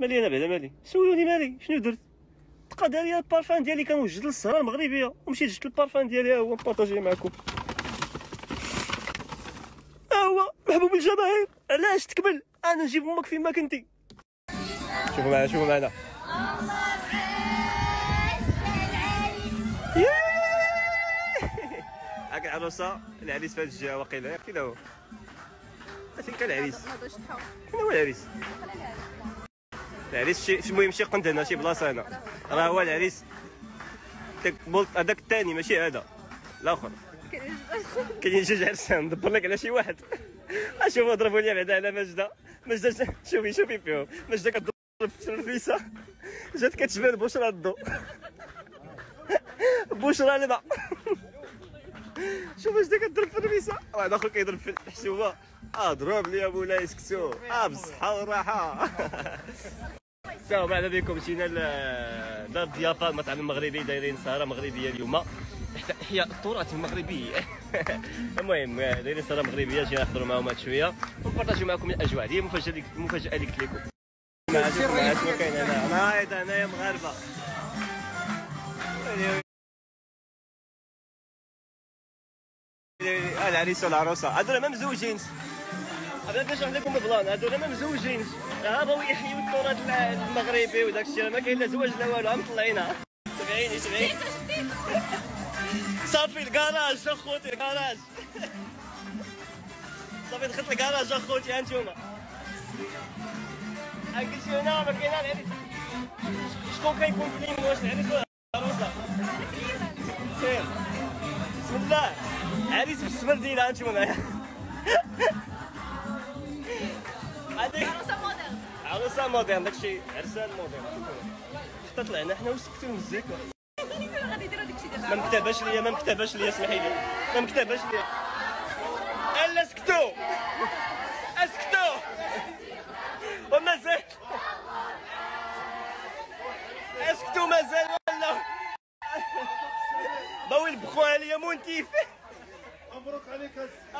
مالي انا بعدا مالي، سولوني مالي شنو درت؟ تقاد عليا البارفان ديالي كنوجد للسهرة المغربية ومشيت جبت البارفان ديالي ها هو نبارطاجيه معكم. ها هو محبوب الجماهير، علاش تكبل؟ انا نجيب امك فين ما كنتي. شوفوا معنا شوفوا معنا. هاك العروسة العريس في هاد الجهة واقيلا ياك فين هو؟ فين كان العريس؟ فين هو العريس؟ العريس شي المهم شي قند هنا شي بلاصة هنا، راه هو العريس هذاك الثاني ماشي هذا الآخر. كاين جوج عرسان دبر لك على شي واحد. شوفوا ضربوا لي بعدا على ماجدة، ماجدة شوفي شوفي فيهم، ماجدة كتضرب في الفيسة جات كتشبه بشرى الضو. بشرى الما. شوف اش داك كضرب في الرميسه، واحد اخر كيضرب في الحشومه. ضرب لي يا مولاي اسكتوا بالصحه والراحه. السلام عليكم، جينا لدار الضيافه، مطعم مغربي دايرين سهره مغربيه اليوم، احياء التراث المغربي. المهم دايرين سهره مغربيه، جينا نحضروا معاهم هاد شويه ونبارطاجيو معكم الاجواء. هذه مفاجاه اللي قلت لكم. شنو كاين هنا؟ نايض هنايا مغاربه. العريس والعروسه هادو ما مزوجينش، بغيت نشرح لكم البلان. هادو ما مزوجينش، ها بغاو يحيوا التراث المغربي وداك الشيء، ما كاين لا زواج لا والو، عم طلعينها. تبعيني تبعيني صافي الكراج اخوتي، الكراج صافي دخلت الكراج اخوتي. ها انتوما هاكشي هنا ما كاين العريس، شكون كيكون في اليمين؟ واش العريس ولا العروسه؟ سير بسم الله. عريس بالسمر ديالها ها انتم معايا. عروسه موديرن، عروسه موديرن، داكشي عرسان موديرن. حتى طلعنا حنا وسكتوا المزيكا. غادي يديروا داكشي دابا. ما مكتباش ليا ما مكتباش ليا اسمحي لي، ما مكتباش ليا. الا سكتوا اسكتوا ومازال اسكتوا مازال ولا ضوي البخو عليا مونتيف. مبروك عليك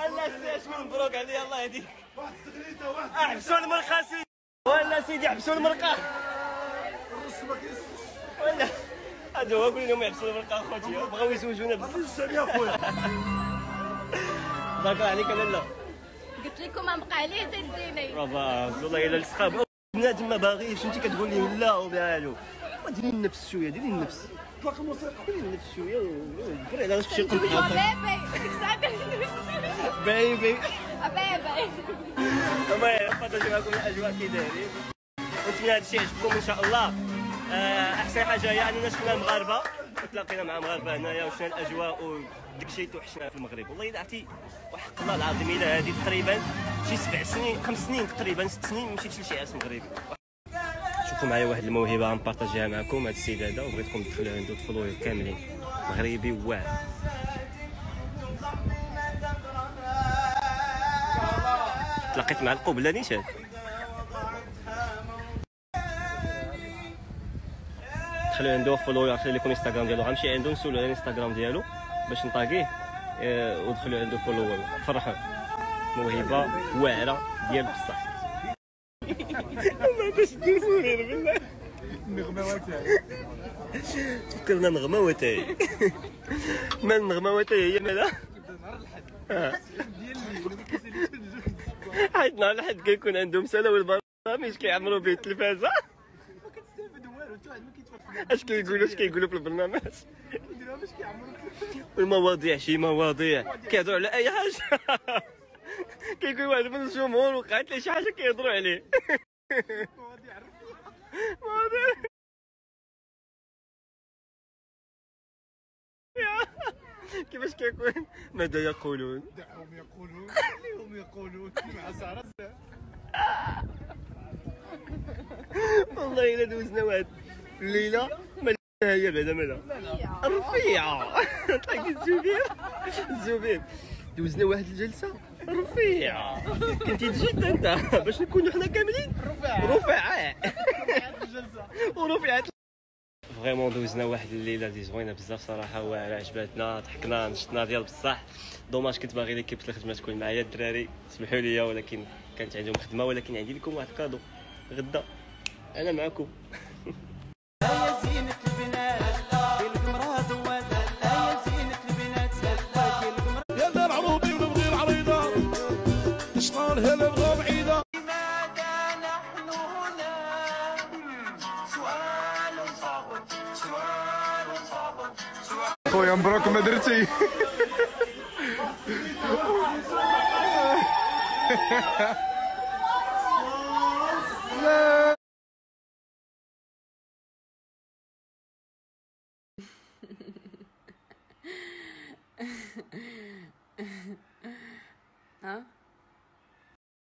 الله سي، شنو مبروك عليا الله يهديك. واحد السغريته واحد احبسوا المرقه سيدي، ولا سيدي احبسوا المرقه. الرص ما كيسكتش ولا هادو هو كلهم يحبسوا المرقه اخوتي، بغاو يزوجونا بزاف. غادي يا خويا بارك الله عليك. لالا قلت لكم غنبقى عليه حتى تديني بابا، والله الا الصحاب بنادم ما باغيش انت كتقول ليه لا وبالو. ديري النفس شويه، ديري النفس طلق الموسيقى، ديري النفس شويه ودبري على شي قلب بيبي. المهم نبارطاجيو معكم الاجواء كي دايرين، ونتمنى هذا الشيء يعجبكم ان شاء الله. احسن حاجه هي اننا شفنا المغاربه وتلاقينا مع مغاربه هنايا وشفنا الاجواء وداك الشيء توحشنا في المغرب. والله الا عرفتي وحق الله العظيم الا هذه تقريبا شي 7 سنين 5 سنين تقريبا 6 سنين ما مشيتش لشي عرس مغربي. شوفوا معايا واحد الموهبه غنبارطاجيها معكم، هذا السيد هذا وبغيتكم تدخلوا عنده، تدخلوه كاملين مغربي واعر. تلاقيت مع القبله نيشان دخلوا عنده فولو، غنخلي لكم انستغرام ديالو، غنمشي عنده نسولو على الانستغرام ديالو باش نطاقيه ودخلوا عنده فولو. فرحوا موهبه واعره ديال بصح. ما باش ندوزو غير بالله النغمه وتاعي، تفكرنا نغمه وتاعي. مال النغمه وتاعي هي مالها؟ كيبدا نهار الحد، الحد ديال الليل حيت نهار الحد كيكون عندهم سلا والبرامج كيعمروا به التلفازه، ما كتستافد والو. انت واحد ما كيتفرج اش كيقولوا، اش كيقولوا في البرنامج كيديروها باش كيعمروا المواضيع، شي مواضيع كيهضروا على اي حاجه، كيكون واحد من الجمهور وقعت ليه شي حاجه كيهضروا عليه. مواضيع رفيعه، مواضيع كيفاش كيكون؟ ماذا يقولون؟ دعهم يقولون، خليهم يقولون مع سهرتنا. والله الا دوزنا واحد الليله مالها هي بعدا مالها رفيعه. تلاقي الزبيب الزبيب دوزنا واحد الجلسه رفيعه. كنتي تجد انت باش نكونوا حنا كاملين رفاعه، رفاعه الجلسه ورفعت. فريمون دوزنا واحد الليله اللي زوينه بزاف صراحه، واعره عجبتنا، ضحكنا، نشطنا ديال بصح. دوماج كنت باغي ليكيب ديال الخدمه تكون معايا الدراري، سمحوا لي ولكن كانت عندهم خدمه. ولكن عندي لكم واحد الكادو غدا انا معكم. خويا مبروك ما درتي. ها